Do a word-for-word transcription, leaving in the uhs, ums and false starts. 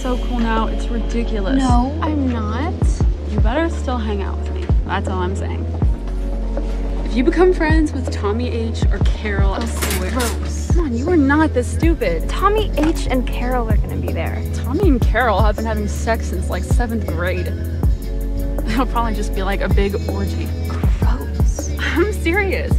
so cool now. It's ridiculous. No, I'm not. You better still hang out with me. That's all I'm saying. If you become friends with Tommy H or Carol, I swear. Gross. Come on, you are not this stupid. Tommy H and Carol are gonna be there. Tommy and Carol have been having sex since like seventh grade. It'll probably just be like a big orgy. Gross. I'm serious.